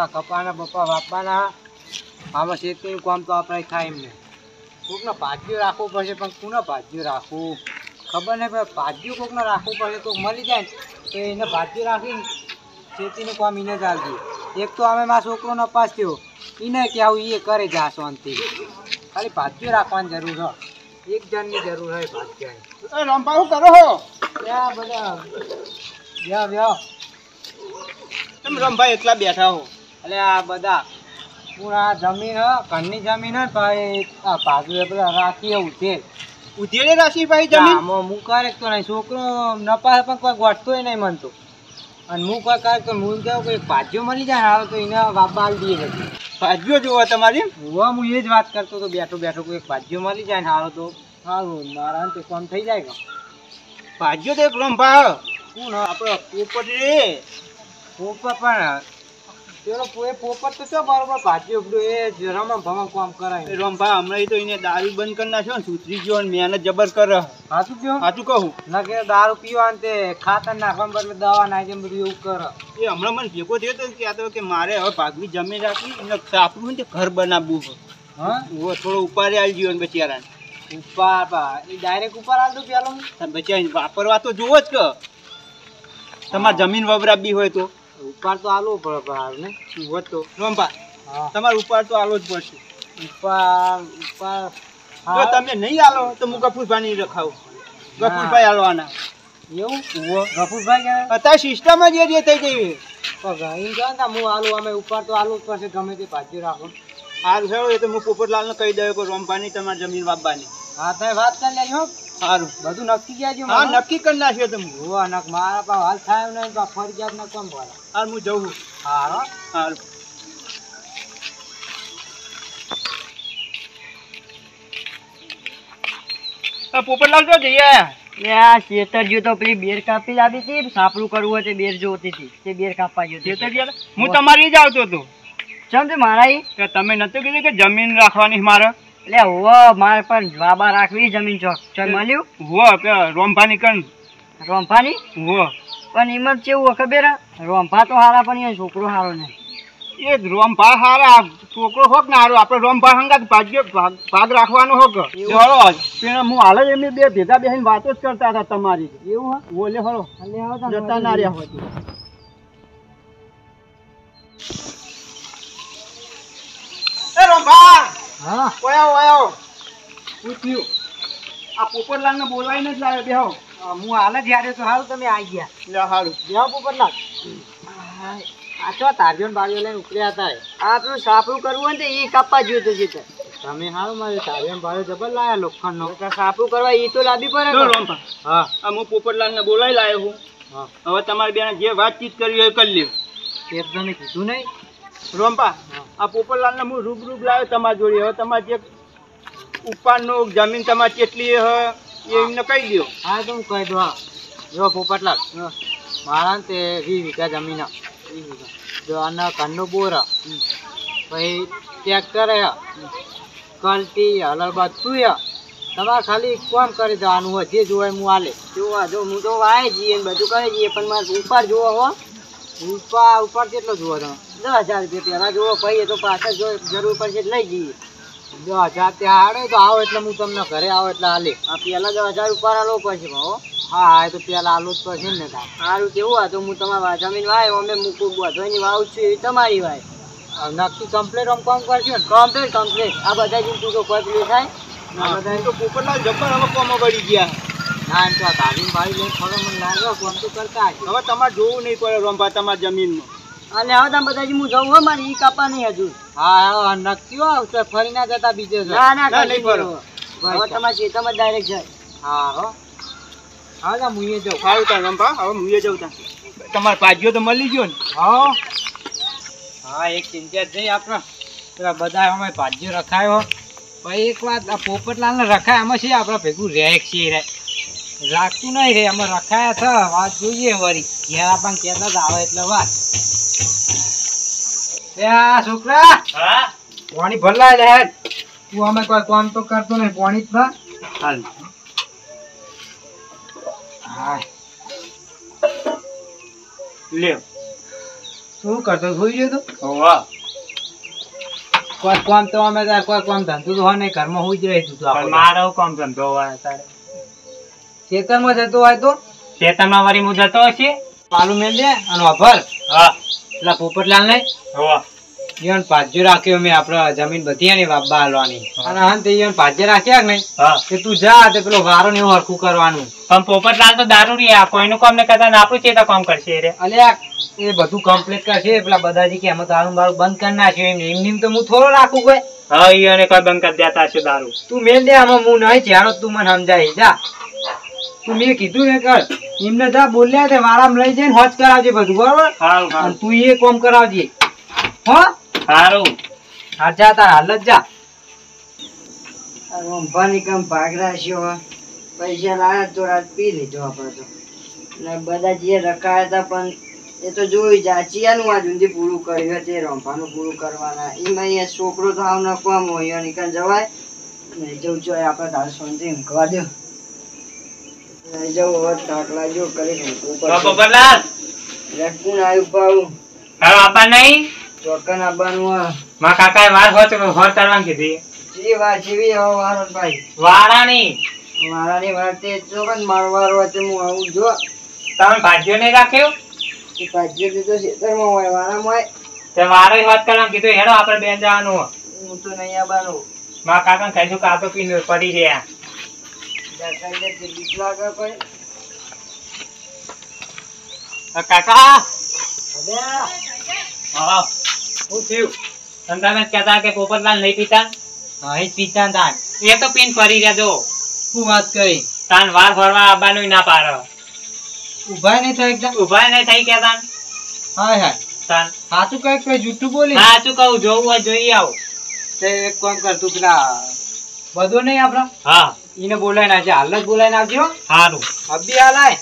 ว่าkapanah bapak bapaknya sama seperti kuam to apna khai me kokna badju rakho pase pan kuna badju rakho ખબર ને ભાઈ ભાજ્યું કોક ને રાખવું પડે કોક મળી જાય ને તો એને ભાજ્યું રાખીને ખેતીનું કામ એને ચાલતું. એક તો અમે મારા છોકરોનો પાસ થયો એને કહેવું એ કરે જાશો અંતિ ખાલી ભાજ્યું રાખવાની જરૂર છે. એક જણની જરૂર હોય ભાજ્યા. રામભાઉ કરો હો ત્યાં બધા વ્યા વ્યા તમે રામભાઈ એકલા બેઠા હો એટલે આ બધા પૂરા જમીન ઘરની જમીન હોય ભાઈ આ ભાજ્યું બધા રાખી એવું છે ઉધેડે રાશી ભાઈ જમીન હું કારેક તો નહીં છોકરો નપાસ પણ કોઈ ગોઠતોય નહીં મનતો અને હું કોઈ કારેક તો હું કહું કે ભાજ્યો મળી જાય હાલ તો એને બાલ દઈએ નથી ભાજ્યો જોવો તમારી હોવા હું એ જ વાત કરતો હતો બેઠો બેઠો કોઈ ભાજ્યો મળી જાય ને હારો તો સારું મારા અંતે કોમ થઈ જાય કે ભાજ્યો તો એકદમ ભાવ કોણ આપણો પોપટ રે પોપટ પણ પેલો પોપટ તો છે બરોબર ભાજ્યો એ રમણ ભમણ કામ કરાય રમભા હમણાં તો એને દારૂ બંધ કરી નાખ્યો ને સુધરી ગયો ને મહેનત જબર કર સાચું ગયો સાચું કહું ના કે દારૂ પીવા ને તે ખાતર નાખવા બદલે દવા નાખે બધું એવું કરે એ હમણાં મને ભેગો થયો તો કહેતો કે મારે હવે ભાગવી જમીન રાખી એને સાપડું ને ઘર બનાવવું હા હું થોડો ઉપાડે આવી ગયો ને બચારાને ઉપાડ બા એ ડાયરેક્ટ ઉપર આવતો પેલો બચા વાપરવા તો જુઓ જ કે તમારે જમીન વવરાવી હોય તો ઉપાડ તો આલો પડે ને હોત તો રમભા તમારે ઉપાડ તો આલો જ પડશે ઉપાડ ઉપાડ જો તમે નહીં આલો તો હું ગફુરભાઈ રખાવું ગફુરભાઈ આલવાના એવું ગફુરભાઈ કે અત્યારે સિસ્ટમ જ એ જે થઈ ગઈ પગાઈ ગયા ને હું આલો અમે ઉપાડ તો આલો જ પડશે ગમે તે ભાજી રાખો હાલ સારું એ તો હું પોપટલાલને કહી દઉં કે રમભાની તમારી જમીન વાપવાની હા તમે વાત કરી લેજો હો સારું બધું નક્કી કહેજો હા નક્કી કરી નાખ્યો તમે હોવા નક મારા પાસે હાલ થાય નહીં બા ફરજિયાત ન કોમ ભરા હાલ હું જઉં હા હાલ આ પોપટલાલ તો જઈએ લે આ શેતરજી તો પેલી બેર કાપી લાવી હતી સાપરું કરવું હોય તે બેર જોતી હતી તે બેર કાપવા ગયો શેતરજી હું તમારી જ આવતો હતો ચમ તે મારા એ તમે નહોતું કીધું કે જમીન રાખવાની મારે એટલે હો મારે પણ વાબા રાખવી જમીન ચોક ચાલ મળ્યું હો રોમભાની કણ રોમભાની હો પણ એમાં કેવું ખબર રોમભા તો હારા પણ એ છોકરો હારો નહીં એ રોમભા હારા છોકરો હોક ને હારો આપણે રોમભા હંગાત ભાગ્ય ભાગ રાખવાનો હોક હળો પેલા હું હાલ જ એમની બે ભેગા બેસીને વાતો જ કરતા હતા તમારી એવું ઓલે હળો જતા ના રહ્યા હોત એ રોમભા હા ઓયો ઓયો પૂછ્યું આ પોપટલાલને બોલાવીને જ લાવ્યો બેહો હું હાલ જ યાર તો હાલ તમે આવી ગયા લે હારું બેહો પોપટલાલ આચો તારજોન બારીઓ લઈને ઉપડ્યા હતા આપણું સાપરું કરવું હોય ને એ કાપવા જોયું તો જીતે તમે હારું મારે તારજોન બારીઓ જબર લાવ્યા લોખંડનો સાપરું કરવા એ તો લાવી પડે હા હું પોપટલાલને બોલાવી લાવ્યો હું હા હવે તમારે બેને જે વાતચીત કરવી હોય કરી લ્યો એકદમે કીધું નહીં રોમભા આ પોપટલાલને હું રૂબરૂબ લાવ્યો તમારી જોડે હવે તમારે જે ઉપાડનું જમીન તમારે કેટલી એ એમને કહી દો હા તો હું કહી દઉં હા જો પોપટલાલ મારા ને તે 20 વીઘા જમીન 20 વીઘા જો આના કાનનો બોર પછી ટ્રેક્ટર કલટી હલરબાદ તું તમારે ખાલી કોમ કરી દેવાનું હોય જે જોવાય હું હાલે જોવા જો હું તો વાય જઈએ બધું કરી જઈએ પણ મારે ઉપાડ જોવો હો રૂપા ઉપર કેટલો જુઓ તમે 10,000 રૂપિયા પહેલાં જુઓ ભાઈ એ તો પાછળ જો જરૂર પડશે લઈ જઈએ 10,000 ત્યાં આવે તો આવો એટલે હું તમને ઘરે આવો એટલે હાલે આ પહેલાં 10,000 ઉપર હાલો પડશે ભાવો હા હા એ તો પહેલાં હાલો જ પડશે ને કામ સારું કેવું હતું હું તમારા જમીન વાય અમે મૂકું બધોની વાવ છું એવી તમારી વાય નક્કી કમ્પ્લેટ આમ કોમ કરશો ને કમ્પ્લેટ કમ્પ્લેટ આ બધા જ તું તો કોઈ થાય બધા તો પોપટલાલ જબ્બર હવે કોમો પડી ગયા ના એમ તો આ તાલીમ ભાઈ લઈને થોડો મને લાગ્યો કોમ તો કરતા હવે તમારે જોવું નહીં પડે રોમભા તમારા જમીનમાં અને હવે તમે બધા હું જવું હો મારે એ કાપા નહીં હજુ હા નક્કી આવશે ફરી ના જતા બીજે ના ના નહીં પડો હવે તમારે ખેતરમાં ડાયરેક્ટ જાય હા હો હા ના હું એ જાઉં સારું તા રોમભા હવે હું એ જાઉં તા તમારે ભાજ્યો તો મળી ગયો ને હા હા એક ચિંતા જઈ આપણે બધા અમે ભાજ્યો રખાયો ભાઈ એક વાત આ પોપટલાલને રખાય આમાં છે આપણે ભેગું રેક છીએ રે રાખતું નહીં રે અમે રખાયા છે વાત જોઈએ વળી ઘેર પણ કહેતા જ આવે એટલે વાત એ આ છોકરા હા પાણી ભરલા લે તું અમે કોઈ કામ તો કરતો નહીં પાણી જ ભર હાલ હા લે શું કરતો સુઈ ગયો તું? હોવા કોઈ કામ તો અમે તાર કોઈ કામ ધંધો તો હોય નહીં, ઘરમાં સુઈ જ રહી તું. તો મારો કામ ધંધો હોય તારે? ચેતનમાં જતો હોય તો ચેતનમાં વારી હું જતો હશે. પાલું મેળ દે અને વાપર. હા પેલા પોપટલાલ ને હોવા ઈવન પાજ્યો રાખ્યો મેં આપડે જમીન બધી ને બાબા હાલવાની અને હન તે ઈવન પાજ્ય રાખ્યા ને કે તું જા તે પેલો વારો ને હરખું કરવાનું. પણ પોપટલાલ તો દારૂ રે આ કોઈનું કામ ને કરતા ને આપણું ચેતા કામ કરશે રે. અલ્યા એ બધું કમ્પ્લીટ કરશે પેલા બધાજી કે અમે તારું મારું બંધ કરી નાખ્યું. એમ એમ નીમ તો હું થોડો રાખું કોઈ. હા ઈવને કોઈ બંધ કરી દેતા હશે દારૂ. તું મેલ દે આમાં હું નહીં ચારો તું મને સમજાય જા. તું મેં કીધું એ કર એમને જા બોલ્યા તે વારામ લઈ જઈને હોજ કરાવજે બધું બરોબર. હા તું એ કામ કરાવજે હો. હારું આજા તા હાલ જ જા. અરમ પાણી કમ ભાગરા છો પૈસા લાયા તો રાત પી લીધો આપણે તો ને બધા જે રખાયા હતા. પણ એ તો જોઈ જાચિયાનું આ જુંદી પૂરું કર્યું તે રોંભાનું પૂરું કરવાના એમાં અહીંયા છોકરો તો આવ ન કોમ હોય નીકળ જવાય ને જવું જોઈએ આપણે તાર સોંધી ઊંઘવા દો લઈ જવું હવે ટાકલા જો કરી બબલા રેકુન આવ્યું પાવું તારો આપા નહીં ચોકન આવવાનું. મા કાકાએ વાર હોત હોર કરવાનું કીધી જી વા જીવી હો વારણ ભાઈ વારાની વાતે ચોકન મારવાર હોત હું આવું જો તમે ભાજ્યો નહીં રાખ્યો કે ભાજ્યો દીધો શેતરમાં હોય વારામાં હોય તે વારે હોત કરવાનું કીધું. હેડો આપણે બેન જવાનું. હું તો નહીં આવવાનું. મા કાકાને કહીશું કે આ તો પીને પડી રહ્યા દરખાઈ દે બીક લાગે કોઈ કાકા હવે. હા હું થયું સંતાને કહેતા કે પોપટલાલ નહીં પીતા. હા એ પીતા તાન એ તો પીન ફરી રહ્યા. જો શું વાત કરી તાન વાર ફરવા આવવાનું ના પાડો. ઊભા નહીં થઈ એકદમ ઊભા નહીં થઈ કે તાન. હાય હાય તાન સાચું કહે કે જૂઠું બોલી? સાચું કહું. જોવું હોય જોઈ આવું. તે એક કામ કર તું પેલા બધો નહીં આપડા હા એને બોલાવીને આવજે. હાલ જ બોલાવીને આવજો. હારું અબી હાલાય.